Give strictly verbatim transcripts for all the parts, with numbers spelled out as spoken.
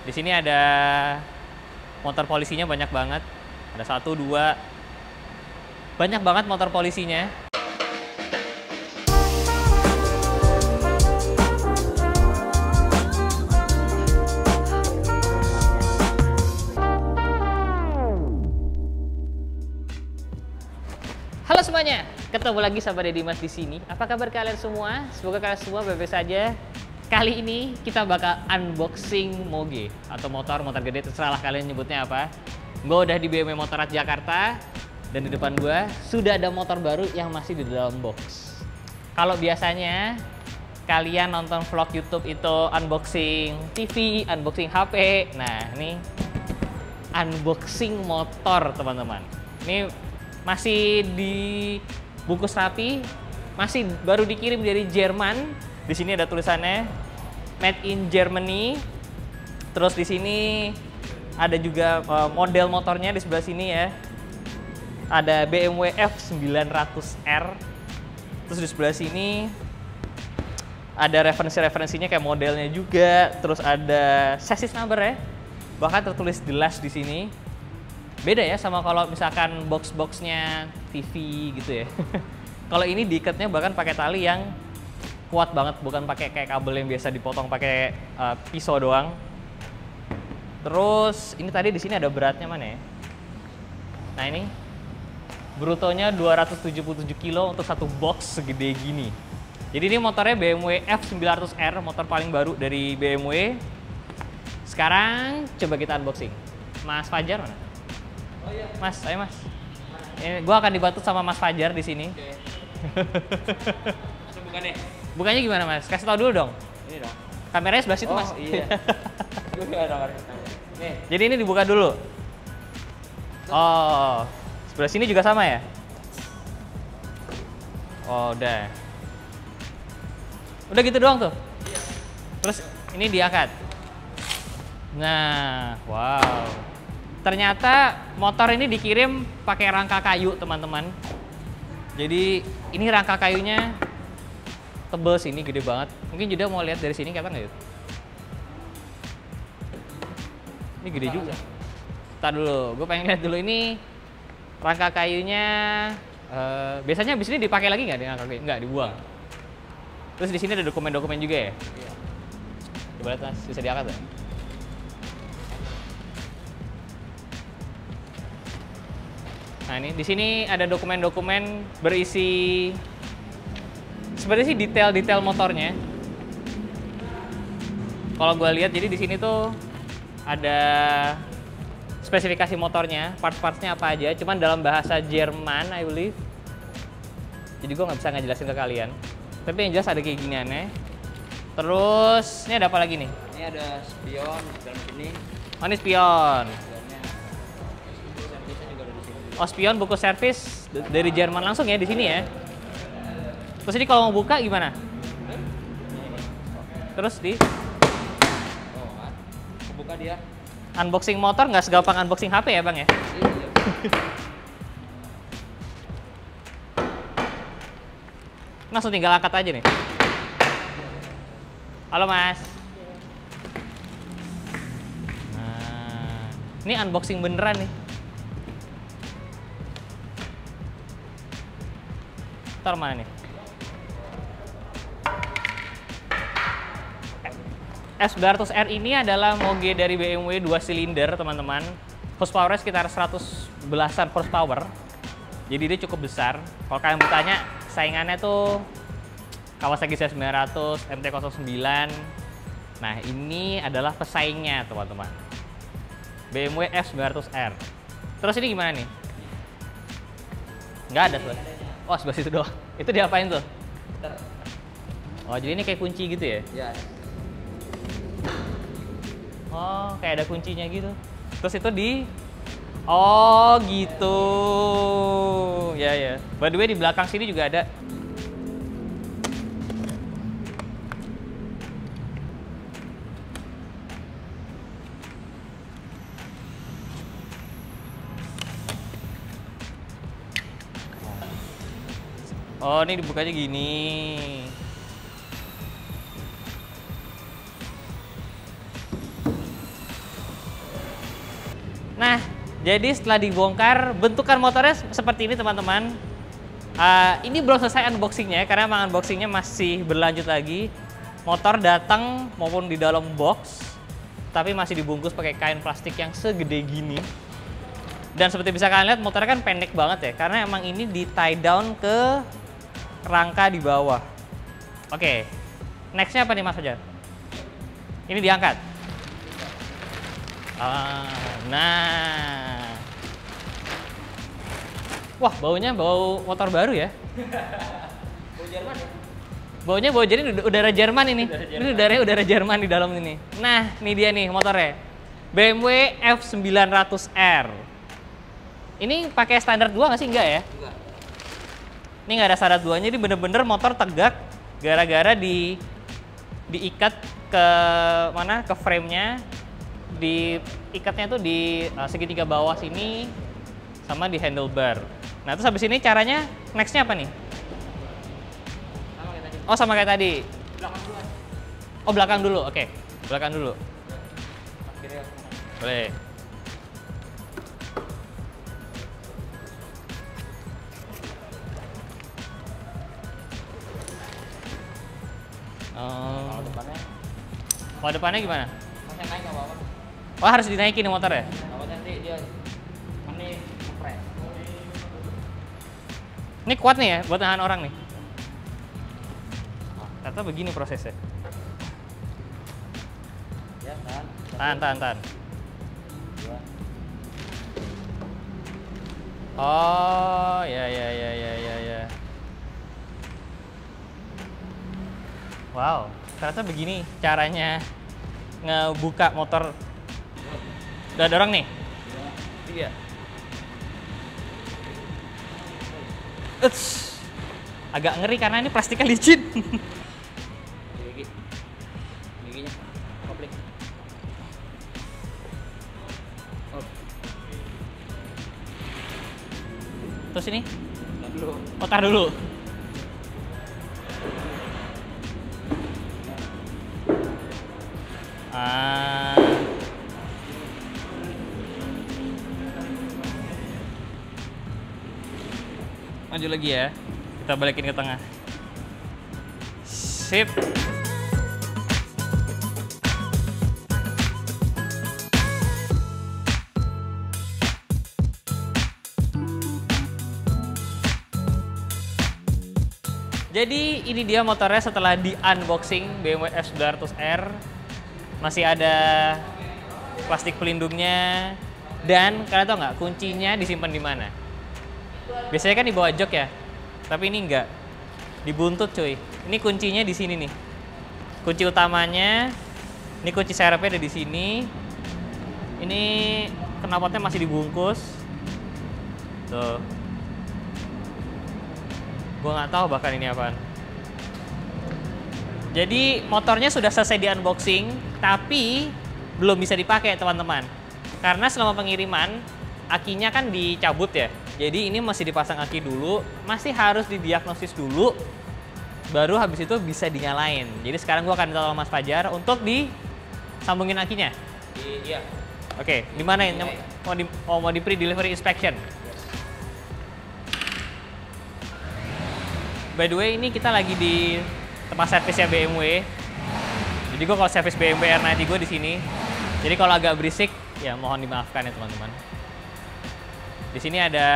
Di sini ada motor polisinya banyak banget. Ada satu, dua, banyak banget motor polisinya. Halo semuanya, ketemu lagi sama Den Dimas di sini. Apa kabar kalian semua? Semoga kalian semua baik-baik saja. Kali ini kita bakal unboxing moge atau motor, motor gede, terserahlah kalian nyebutnya apa. Gue udah di B M W Motorrad Jakarta dan di depan gue sudah ada motor baru yang masih di dalam box. Kalau biasanya kalian nonton vlog YouTube itu unboxing T V, unboxing H P. Nah, ini unboxing motor, teman-teman. Ini masih dibungkus rapi, masih baru dikirim dari Jerman. Di sini ada tulisannya Made in Germany. Terus di sini ada juga model motornya di sebelah sini ya. Ada B M W F sembilan ratus R. Terus di sebelah sini ada referensi-referensinya kayak modelnya juga. Terus ada chassis number ya. Bahkan tertulis jelas di sini. Beda ya sama kalau misalkan box-boxnya T V gitu ya. Kalau ini diikatnya bahkan pakai tali yang kuat banget, bukan pakai kayak kabel yang biasa dipotong pakai uh, pisau doang. Terus ini tadi di sini ada beratnya mana ya? Nah, ini brutonya dua ratus tujuh puluh tujuh kilo untuk satu box segede gini. Jadi ini motornya B M W F sembilan ratus R, motor paling baru dari B M W. Sekarang coba kita unboxing. Mas Fajar mana? Oh iya. Mas, ayo Mas. Ini gua akan dibantu sama Mas Fajar di sini. Oke. Masuk bukan ya? Bukannya gimana Mas? Kasih tau dulu dong. Ini dong. Kameranya sebelah situ oh, Mas. Iya. Nih. Jadi ini dibuka dulu. Oh, sebelah sini juga sama ya? Oh, udah. Udah gitu doang tuh. Terus ini diangkat. Nah, wow. Ternyata motor ini dikirim pakai rangka kayu, teman-teman. Jadi ini rangka kayunya tebel sini, gede banget. Mungkin Judah mau lihat dari sini, kelihatan nggak ya? Ini gede Tentang juga. Ntar dulu, gue pengen lihat dulu ini rangka kayunya. Uh, biasanya abis ini dipakai lagi nggak dengan rangka kayu? Nggak, dibuang. Terus di sini ada dokumen-dokumen juga ya? Iya. Coba lihat Mas, bisa diangkat nggak? Nah ini, di sini ada dokumen-dokumen berisi. Sebenarnya sih detail-detail motornya. Kalau gue lihat, jadi di sini tuh ada spesifikasi motornya, parts-partsnya apa aja. Cuman dalam bahasa Jerman, I believe. Jadi gue nggak bisa ngejelasin ke kalian. Tapi yang jelas ada kayak giniannya. Terus ini ada apa lagi nih? Ini ada spion di dalam sini. Oh ini spion. Oh spion buku servis dari Jerman langsung ya di sini ya. Terus ini kalau mau buka gimana? Terus di buka dia. Unboxing motor nggak segampang unboxing H P ya Bang ya? Iya. Langsung tinggal angkat aja nih. Halo Mas. Nah, ini unboxing beneran nih. Ntar mana nih? F sembilan ratus R ini adalah moge dari B M W dua silinder, teman-teman. Horsepower sekitar seratus belasan horsepower. Jadi dia cukup besar. Kalau kalian bertanya, saingannya tuh Kawasaki Z sembilan ratus, M T nol sembilan. Nah, ini adalah pesaingnya, teman-teman. B M W F sembilan ratus R. Terus ini gimana nih? Nggak ada sebelah. Oh, sebelah situ doang. Itu diapain tuh? Oh, jadi ini kayak kunci gitu ya? Iya. Oh, kayak ada kuncinya gitu. Terus itu di... Oh, gitu. Ya, ya. By the way, di belakang sini juga ada. Oh, ini dibukanya gini. Nah, jadi setelah dibongkar, bentukan motornya seperti ini, teman-teman. Uh, ini belum selesai unboxingnya, karena emang unboxingnya masih berlanjut lagi. Motor datang maupun di dalam box, tapi masih dibungkus pakai kain plastik yang segede gini. Dan seperti bisa kalian lihat, motornya kan pendek banget ya, karena emang ini di tie down ke rangka di bawah. Oke, okay. Nextnya apa nih Mas Fajar? Ini diangkat. Ah, nah, wah baunya bau motor baru ya? Bau Jerman ya? Baunya bau jadi udara Jerman ini. Udara Jerman. Ini udaranya udara Jerman di dalam ini. Nah, ini dia nih motornya, B M W F sembilan ratus R. Ini pakai standar dua nggak sih? Enggak ya? Enggak. Ini nggak ada standar duanya, ini bener-bener motor tegak gara-gara di diikat ke mana? Ke framenya. Diikatnya tuh di uh, segitiga bawah sini sama di handlebar. Nah, terus habis ini caranya nextnya apa nih? Sama kayak tadi. Oh, sama kayak tadi. Belakang dulu. Oh, belakang dulu. Oke. Okay. Belakang dulu. Boleh. Kalau depannya, kalau depannya gimana? Masih naik nggak apa-apa? Oh, harus dinaikin motor ya? Kalau nanti dia ini ngepres. Ini kuat nih ya, buat nahan orang nih. Ternyata begini prosesnya. Ya, tahan. Tahan, tahan, tahan. Oh, ya, ya, ya, ya, ya, ya. Wow, ternyata begini caranya ngebuka motor. Udah ada orang nih? Iya. Uts, agak ngeri karena ini plastiknya licin. Gigi. Giginya kopling. Oh. Terus ini? Otak dulu. Ah. Maju lagi ya, kita balikin ke tengah. Sip. Jadi ini dia motornya setelah di unboxing B M W F sembilan ratus R. Masih ada plastik pelindungnya, dan kalian tau nggak kuncinya disimpan di mana? Biasanya kan di bawah jok ya, tapi ini enggak, dibuntut cuy. Ini kuncinya di sini nih, kunci utamanya. Ini kunci serepnya ada di sini. Ini knalpotnya masih dibungkus. Tuh, gue nggak tahu bahkan ini apaan. Jadi motornya sudah selesai di unboxing, tapi belum bisa dipakai teman-teman. Karena selama pengiriman, akinya kan dicabut ya. Jadi ini masih dipasang aki dulu, masih harus didiagnosis dulu, baru habis itu bisa dinyalain. Jadi sekarang gua akan minta tolong Mas Fajar untuk disambungin akinya. Iya. Oke, di mana ini? Mau di, oh, mau di pre-delivery inspection. By the way, ini kita lagi di tempat servisnya B M W. Jadi gue kalau servis B M W R sembilan puluh gue di sini. Jadi kalau agak berisik, ya mohon dimaafkan ya teman-teman. Di sini ada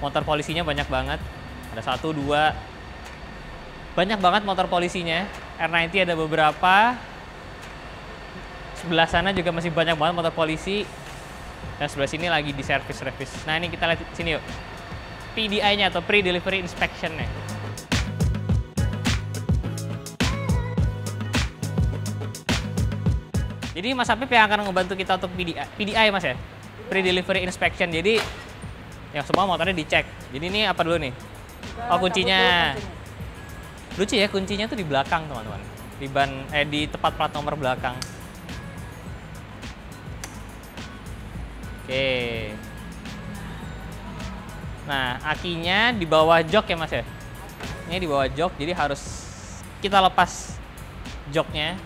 motor polisinya banyak banget. Ada satu, dua, banyak banget motor polisinya. R sembilan puluh ada beberapa. Sebelah sana juga masih banyak banget motor polisi. Dan sebelah sini lagi di servis-servis. Nah ini kita lihat sini yuk. P D I-nya atau pre-delivery inspection-nya. Jadi Mas Apip yang akan ngebantu kita untuk P D I, P D I Mas ya? Pre-delivery inspection. Jadi yang semua motornya dicek. Jadi ini apa dulu nih? Oh kuncinya. Lucu ya kuncinya tuh di belakang teman-teman. Di ban eh di tepat plat nomor belakang. Oke. Nah, akinya di bawah jok ya Mas ya? Ini di bawah jok, jadi harus kita lepas joknya.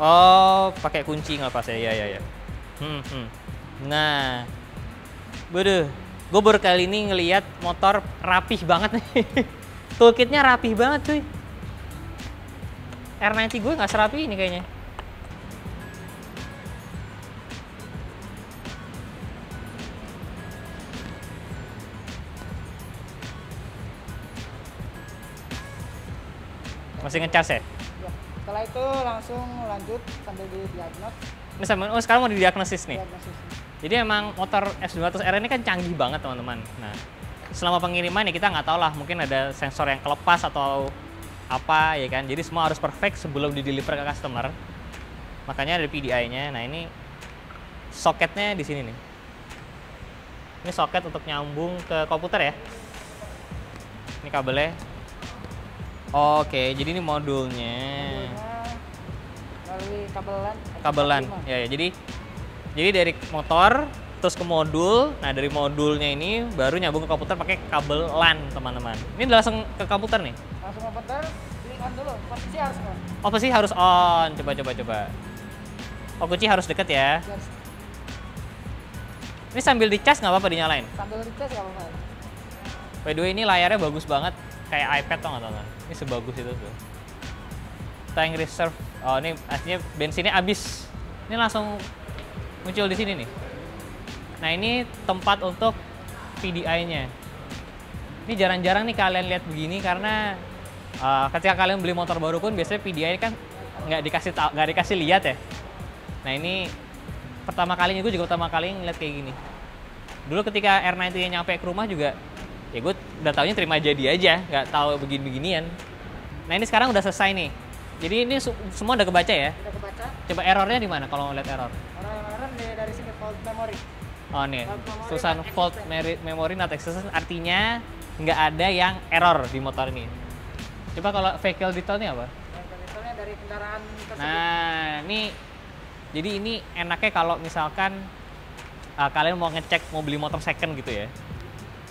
Oh, pakai kunci nggak pas ya? Iya, iya, iya. Hmm, hmm. Nah, waduh, gue baru kali ini ngelihat motor rapih banget nih. Toolkitnya rapih banget cuy. R sembilan puluh gue nggak serapi ini kayaknya. Masih ngecas ya? Ya. Setelah itu langsung lanjut sambil di diagnos. Ini sambil, oh sekarang mau di diagnosis nih? Diagnosis. Jadi emang motor F sembilan ratus R ini kan canggih banget teman-teman. Nah, selama pengiriman ya kita nggak tahu lah, mungkin ada sensor yang kelepas atau apa ya kan. Jadi semua harus perfect sebelum dideliver ke customer. Makanya ada P D I-nya. Nah ini soketnya di sini nih. Ini soket untuk nyambung ke komputer ya. Ini kabelnya. Oke, jadi ini modulnya. Melalui kabelan. Kabelan, ya, ya. Jadi, jadi dari motor terus ke modul. Nah, dari modulnya ini baru nyambung ke komputer pakai kabel LAN, teman-teman. Ini langsung ke komputer nih. Langsung ke komputer. Klik on dulu. Posisi harus on. Oh, posisi harus on. Coba, coba, coba. Oh, kunci harus deket ya. Yes. Ini sambil dicas nggak apa-apa dinyalain? Sambil dicas nggak apa-apa. By the way, ini layarnya bagus banget. Kayak iPad tau nggak teman-teman? Ini sebagus itu tuh. Tank reserve. Oh ini aslinya bensinnya habis. Ini langsung muncul di sini nih. Nah ini tempat untuk P D I-nya. Ini jarang-jarang nih kalian lihat begini karena uh, ketika kalian beli motor baru pun biasanya P D I kan nggak dikasih tahu, nggak dikasih lihat ya. Nah ini pertama kalinya gue juga pertama kali ngeliat kayak gini. Dulu ketika R sembilan puluh nyampe ke rumah juga. Ya gue udah taunya terima jadi aja, nggak tahu begini-beginian. Nah ini sekarang udah selesai nih. Jadi ini semua udah kebaca ya? Udah kebaca. Coba errornya di mana kalau lihat error? Error-error dari sini, fault memory. Oh nih, tulisan fault memory not accessed artinya nggak ada yang error di motor ini. Coba kalau vehicle detailnya apa? Vehicle detailnya dari kendaraan tersebut. Nah ini, jadi ini enaknya kalau misalkan uh, kalian mau ngecek, mau beli motor second gitu ya.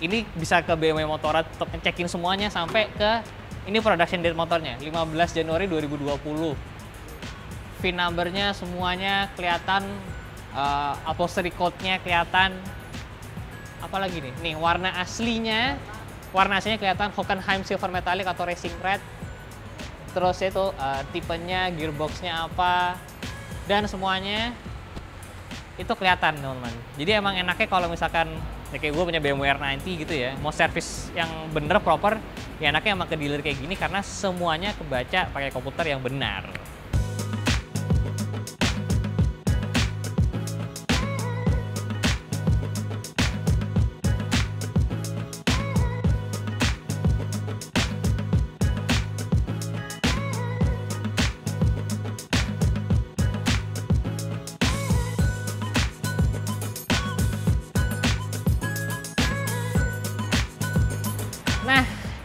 Ini bisa ke B M W Motorrad untuk ngecekin semuanya sampai ke ini production date motornya lima belas Januari dua ribu dua puluh. V I N numbernya semuanya kelihatan, uh, upholstery code-nya kelihatan, apalagi nih, nih warna aslinya, warna aslinya kelihatan Hockenheim Silver Metallic atau Racing Red. Terus itu uh, tipenya, gearbox-nya apa, dan semuanya itu kelihatan teman-teman. Jadi emang enaknya kalau misalkan ya kayak gue punya B M W R sembilan puluh gitu ya, mau servis yang bener proper, ya enaknya emang ke dealer kayak gini karena semuanya kebaca pakai komputer yang benar.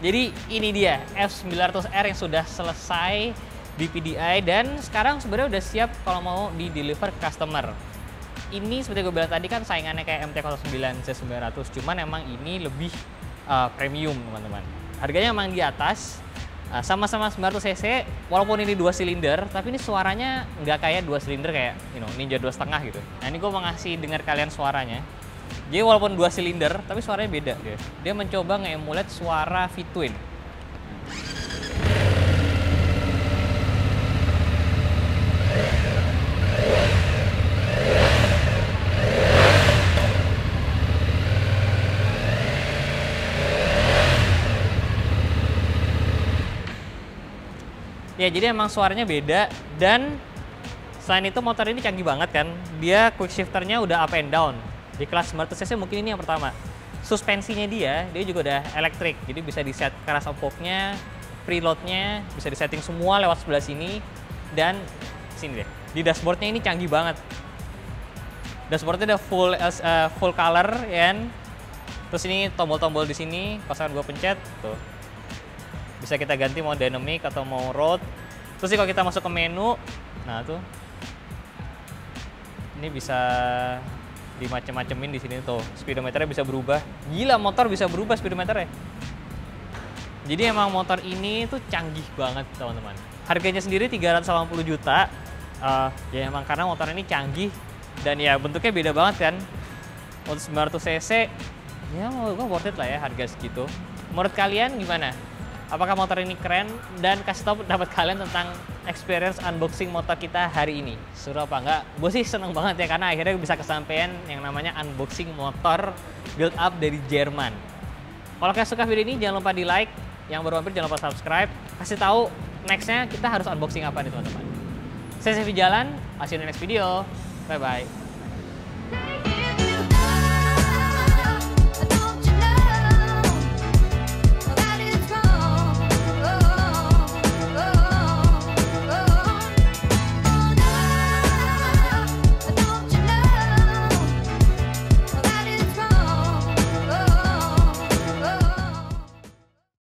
Jadi ini dia F sembilan ratus R yang sudah selesai di P D I dan sekarang sebenarnya udah siap kalau mau di deliver ke customer. Ini seperti gue bilang tadi kan saingannya kayak M T nol sembilan, Z sembilan ratus, cuman emang ini lebih uh, premium teman-teman. Harganya emang di atas, sama-sama uh, sembilan ratus cc, walaupun ini dua silinder, tapi ini suaranya nggak kayak dua silinder kayak you know, Ninja dua setengah gitu. Nah ini gue mau ngasih dengar kalian suaranya. Jadi walaupun dua silinder, tapi suaranya beda. Dia, dia mencoba nge-emulate suara V-twin. Ya, jadi emang suaranya beda dan selain itu motor ini canggih banget kan. Dia quick shifternya udah up and down. Di kelas sembilan ratus cc mungkin ini yang pertama. Suspensinya dia, dia juga udah elektrik. Jadi bisa di-set keras empoknya, preloadnya, bisa di-setting semua lewat sebelah sini. Dan sini deh. Di dashboardnya ini canggih banget. Dashboardnya udah full uh, full color, ya. Terus ini tombol-tombol di sini, pasangan gua pencet, tuh. Bisa kita ganti mau dynamic atau mau road. Terus sih kalau kita masuk ke menu, nah tuh. Ini bisa dimacem-macemin di sini tuh, speedometernya bisa berubah. Gila, motor bisa berubah speedometernya. Jadi emang motor ini tuh canggih banget teman-teman. Harganya sendiri tiga ratus delapan puluh juta. Uh, ya emang karena motor ini canggih Dan ya bentuknya beda banget kan. Untuk sembilan ratus cc, ya mau gue worth it lah ya harga segitu. Menurut kalian gimana? Apakah motor ini keren? Dan kasih tahu pendapat kalian tentang experience unboxing motor kita hari ini. Seru apa enggak? Gue sih seneng banget ya, karena akhirnya bisa kesampaian yang namanya unboxing motor build up dari Jerman. Kalau kalian suka video ini, jangan lupa di like. Yang baru hampir jangan lupa subscribe. Kasih tahu nextnya kita harus unboxing apa nih teman-teman. Saya Sevi Jalan, see you in the next video. Bye-bye.